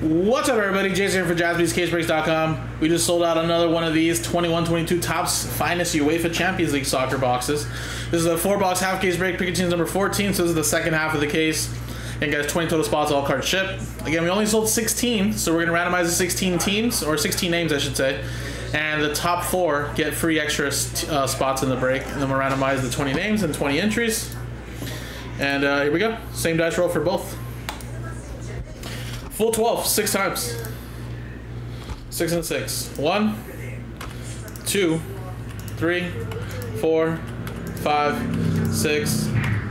What's up, everybody? Jason here for JaspysCaseBreaks.com. We just sold out another one of these 21-22 Topps Finest UEFA Champions League soccer boxes. This is a 4-box half case break. Picatin's number 14, so this is the second half of the case. And guys, 20 total spots, all cards shipped. Again, we only sold 16, so we're going to randomize the 16 teams, or 16 names, I should say. And the top four get free extra spots in the break. And then we'll randomize the 20 names and 20 entries. And here we go. Same dice roll for both. Full 12, 6 times. 6 and 6. 1, 2, 3, 4, 5, 6,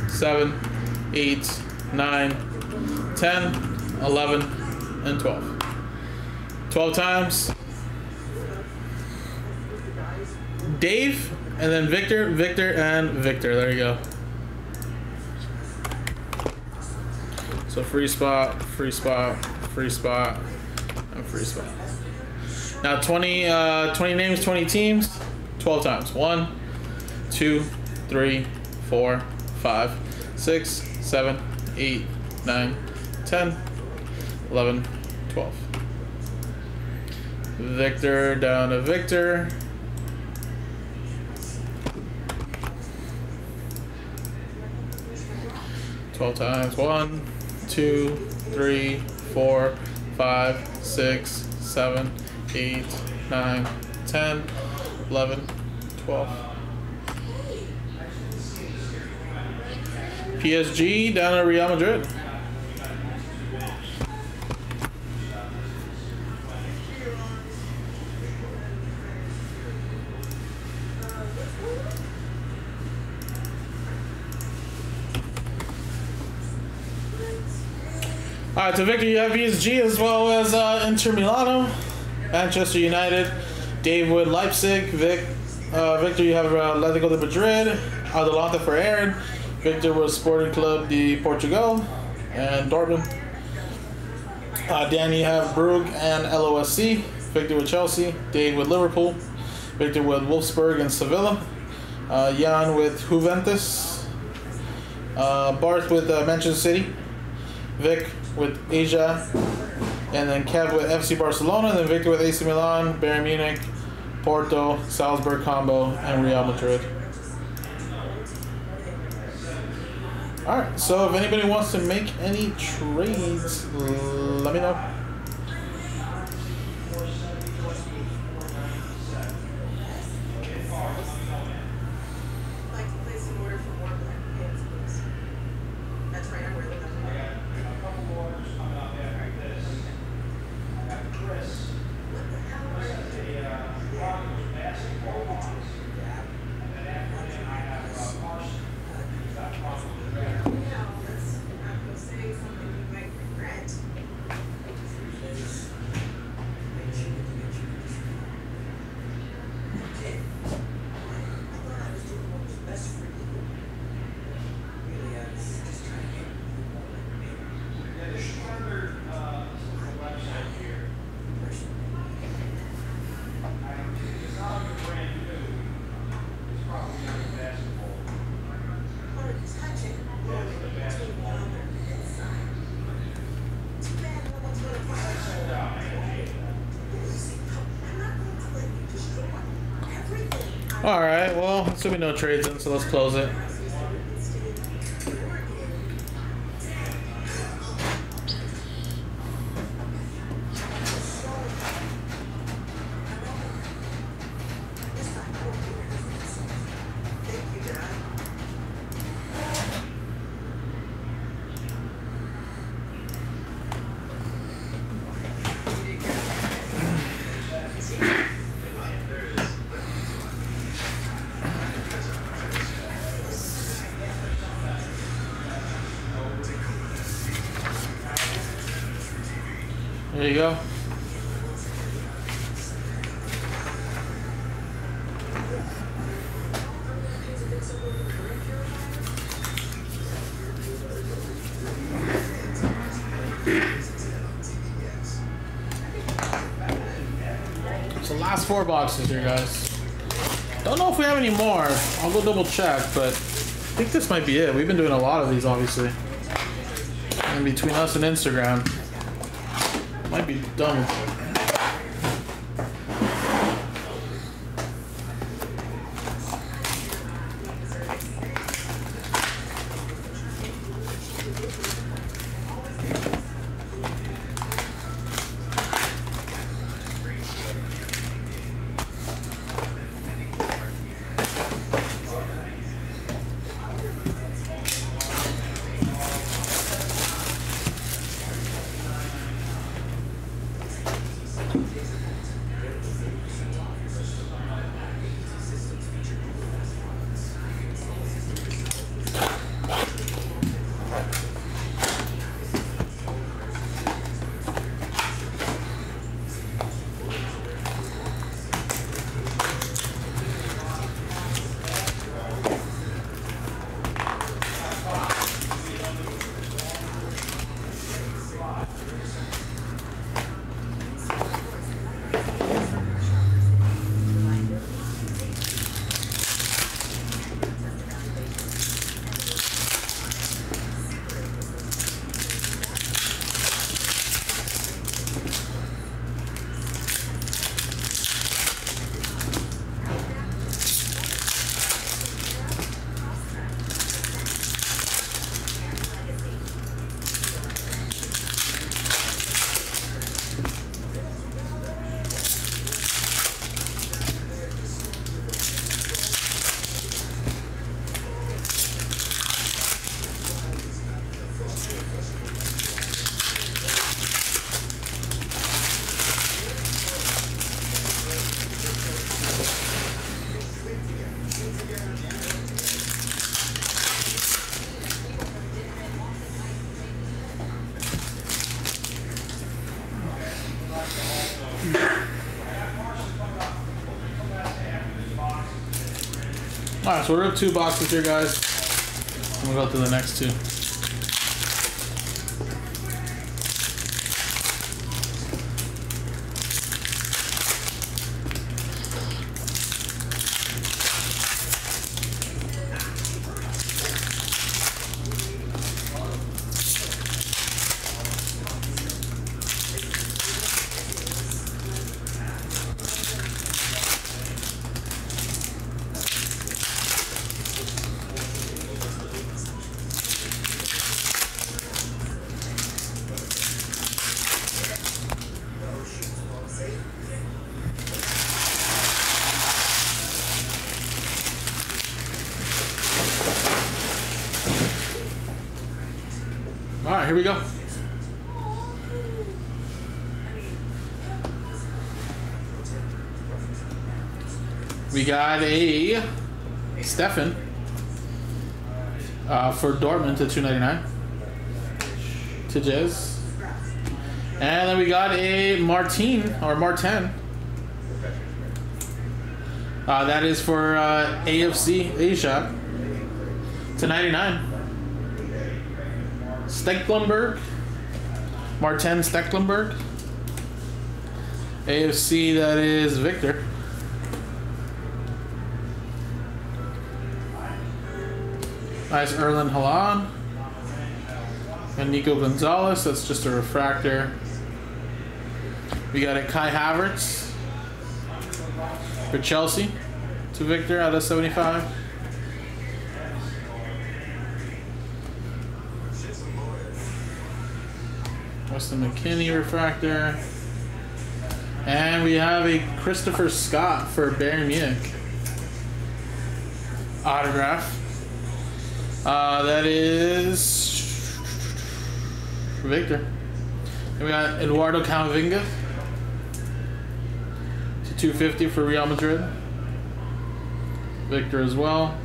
7, 8, 9, 10, 11, and 12. 12 times. Dave, and then Victor, Victor, and Victor. There you go. So free spot, free spot, free spot, and free spot. Now 20 names, 20 teams, 12 times. 1, 2, 3, 4, 5, 6, 7, 8, 9, 10, 11, 12. Victor down to Victor. Times 1, 2, 3, 4, 5, 6, 7, 8, 9, 10, 11, 12. PSG down at Real Madrid. Alright, so Victor, you have PSG as well as Inter Milano, Manchester United, Dave Wood, Leipzig, Victor, you have Atletico de Madrid, Adelanta for Aaron, Victor was Sporting Club de Portugal, and Dortmund. Dan, you have Brugge and LOSC, Victor with Chelsea, Dave with Liverpool, Victor with Wolfsburg and Sevilla, Jan with Juventus, Barth with Manchester City, Vic with Asia, and then Kev with FC Barcelona, and then Victor with AC Milan, Bayern Munich, Porto, Salzburg combo, and Real Madrid. All right, so if anybody wants to make any trades, let me know. All right, well, there should be no trades in, so let's close it. There you go. So last 4 boxes here, guys. Don't know if we have any more. I'll go double check, but I think this might be it. We've been doing a lot of these, obviously. And between us and Instagram. might be done with it. Alright, so we're up 2 boxes here, guys. I'm gonna go through the next 2. Here we go. We got a Stefan for Dortmund to 299. To Jez. And then we got a Martin. That is for AFC Asia to 99. Stecklenberg, Martin Stecklenberg. AFC, that is Victor. Nice Erling Haaland. And Nico Gonzalez, that's just a refractor. We got a Kai Havertz for Chelsea to Victor out of 75. The McKinney refractor, and we have a Christopher Scott for Bayern Munich autograph. That is Victor. And we got Eduardo Camavinga to 250 for Real Madrid. Victor as well.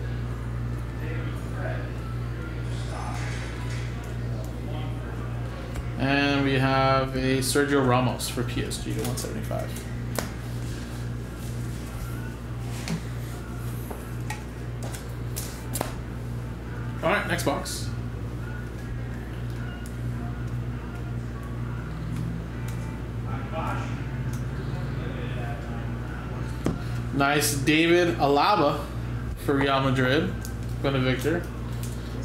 And we have a Sergio Ramos for PSG to 175. All right, next box. Nice David Alaba for Real Madrid. Going to Victor.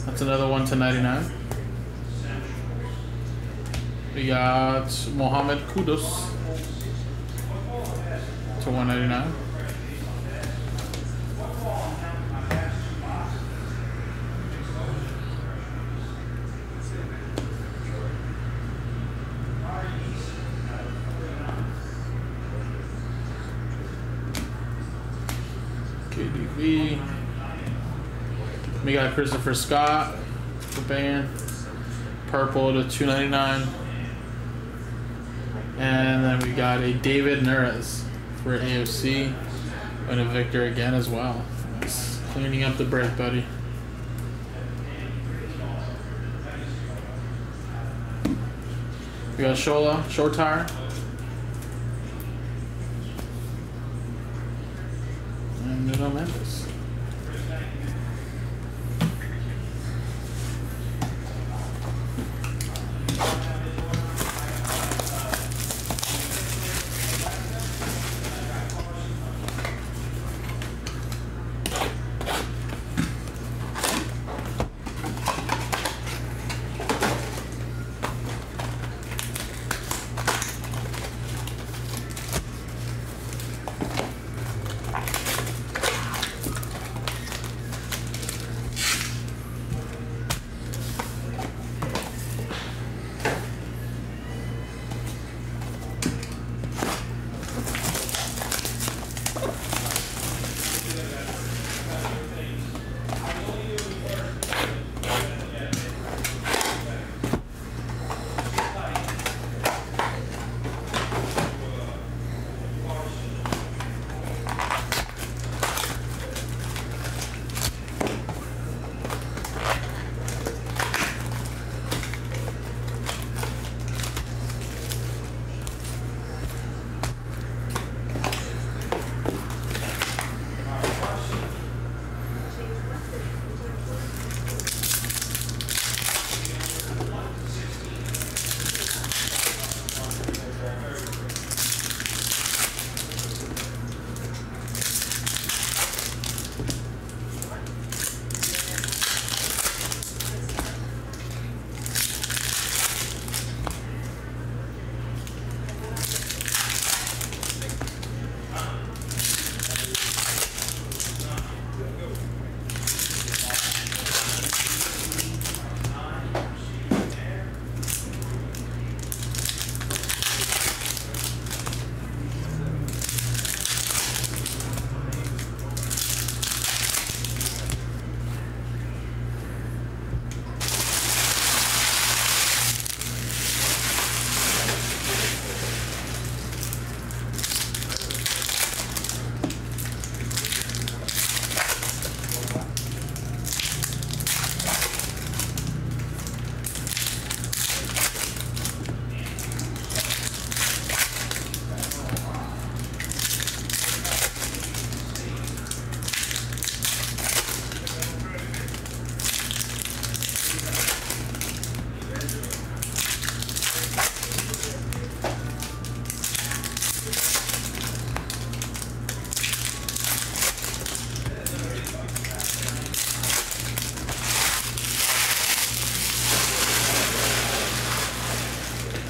That's another 1/99. Yeah, it's Mohamed Kudus to 199. KDB. We got Christopher Scott for Bayern. Purple to 299. And then we got a David Neres for AFC. And a Victor again as well. Nice. Cleaning up the break, buddy. We got Shola, Shortire. And Nuno Mendes.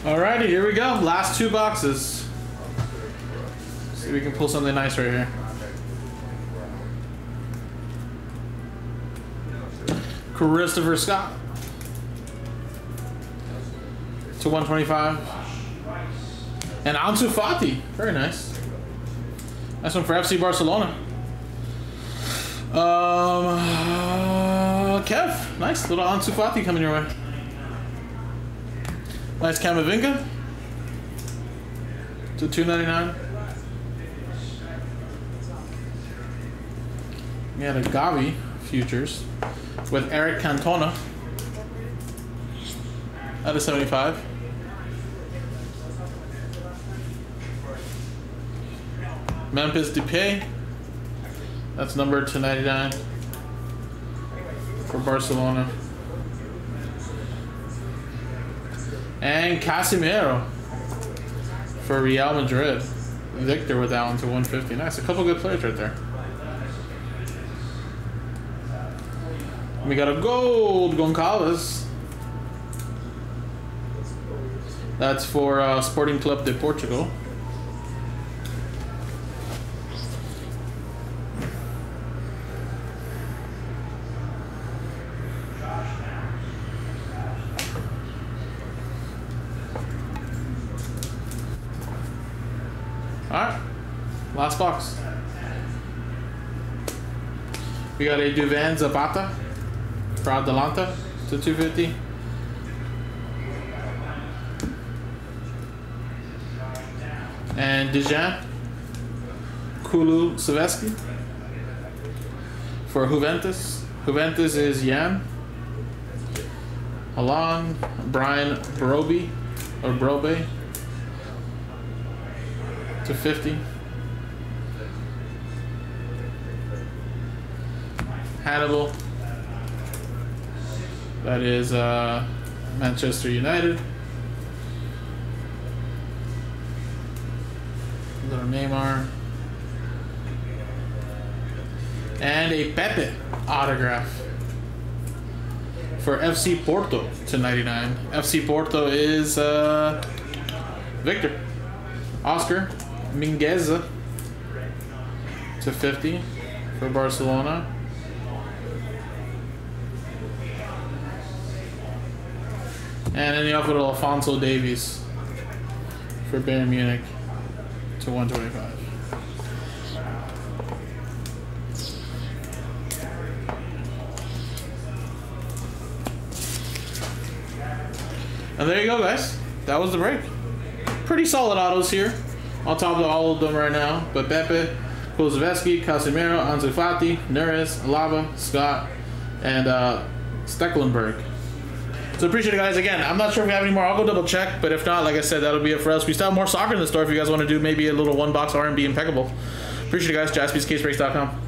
Alrighty, here we go. Last two boxes. Let's see if we can pull something nice right here. Christopher Scott to 125. And Ansu Fati. Very nice. Nice one for FC Barcelona. Kev, nice little Ansu Fati coming your way. Nice Camavinga to 299. We had a Gavi futures with Eric Cantona at a 75. Memphis Depay, that's number 299 for Barcelona. And Casemiro for Real Madrid. Victor with that one to 150. Nice. A couple good players right there. We got a gold Gonzalez That's for Sporting Club de Portugal. Alright, last box. We got a Duvan Zapata for Atalanta to 250. And Dejan Kulu Silveski for Juventus. Juventus is Yan, Alon, Brian Broby or Brobe to 50. Hannibal. That is Manchester United. Little Neymar. And a Pepe autograph for FC Porto to 99. FC Porto is Victor. Oscar Mingueza to 50 for Barcelona. And in the outfield, Alfonso Davies for Bayern Munich to 125. And there you go, guys. That was the break. Pretty solid autos here. On top of all of them right now. But Pepe, Kulusevski, Casemiro, Ansu Fati, Neres, Alaba, Scott, and Stecklenberg. So appreciate it, guys. Again, I'm not sure if we have any more. I'll go double check. But if not, like I said, that'll be it for us. We still have more soccer in the store if you guys want to do maybe a little one box R&B impeccable. Appreciate it, guys. JaspysCaseBreaks.com.